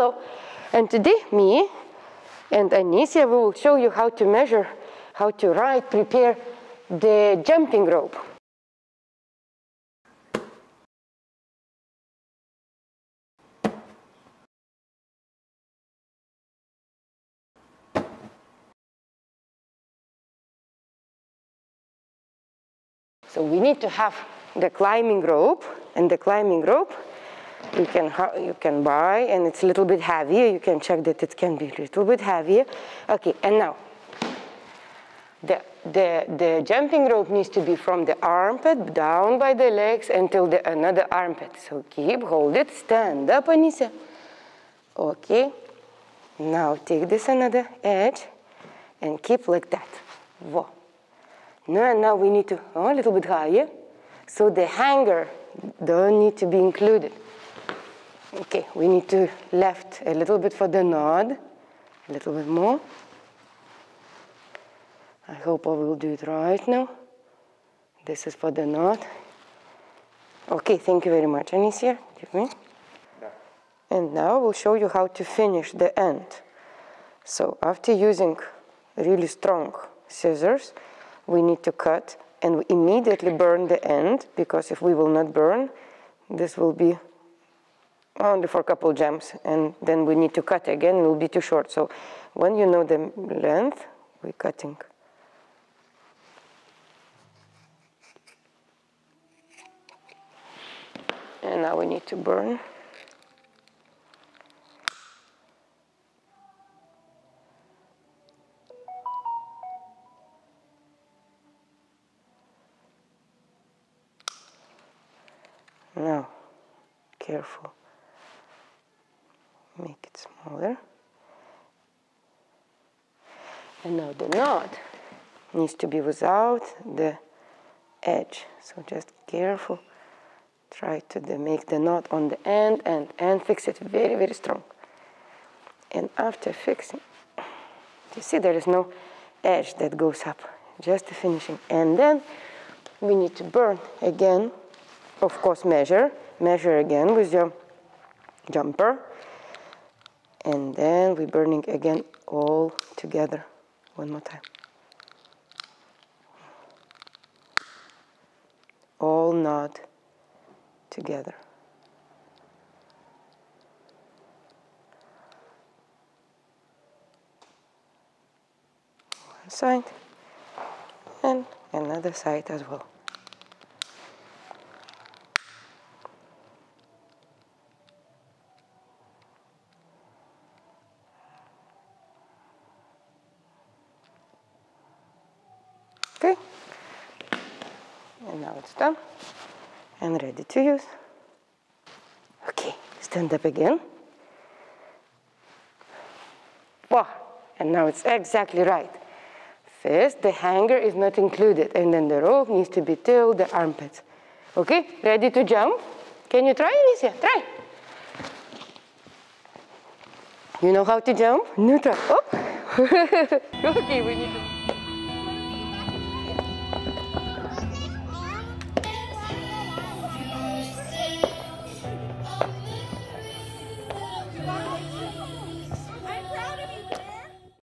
follow. And today, me and Anisia will show you how to measure, how to write, prepare the jumping rope. So we need to have the climbing rope, and the climbing rope you can buy, and it's a little bit heavier. You can check that it can be a little bit heavier. Okay, and now the jumping rope needs to be from the armpit down by the legs until another armpit. So keep, hold it, stand up, Anisia. Okay, now take this another edge and keep like that. Whoa. Now we need to a little bit higher. So the hanger don't need to be included. Okay, we need to left a little bit for the knot, a little bit more. I hope I will do it right now. This is for the knot. Okay, thank you very much, Anisia. Give me. Yeah. And now we'll show you how to finish the end. So after using really strong scissors, we need to cut and we immediately burn the end, because if we will not burn, this will be only for a couple jumps, and then we need to cut again, it will be too short. So when you know the length, we're cutting. And now we need to burn. Now, careful, make it smaller. And now the knot needs to be without the edge. So just careful, try to make the knot on the end and fix it very, very strong. And after fixing, you see there is no edge that goes up, just the finishing. And then we need to burn again. Of course, measure again with your jumper, and then we're burning again all together one more time. All knot together. One side and another side as well. Okay, and now it's done and ready to use. Okay, stand up again. Wow, and now it's exactly right. First, the hanger is not included, and then the rope needs to be till the armpits. Okay, ready to jump? Can you try, Anisia? Try. You know how to jump? No, try. Oh. Okay, we need to...